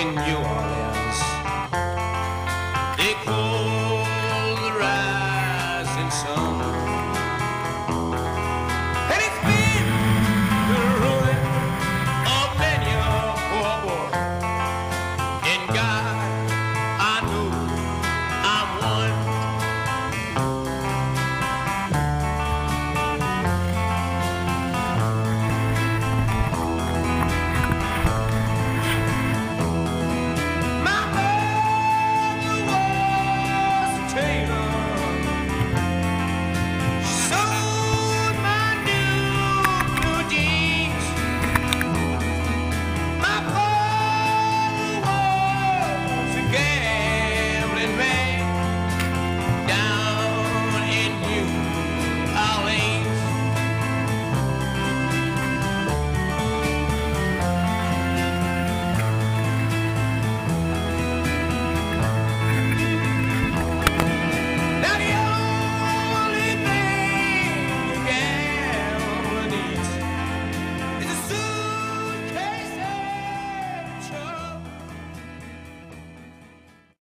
in you.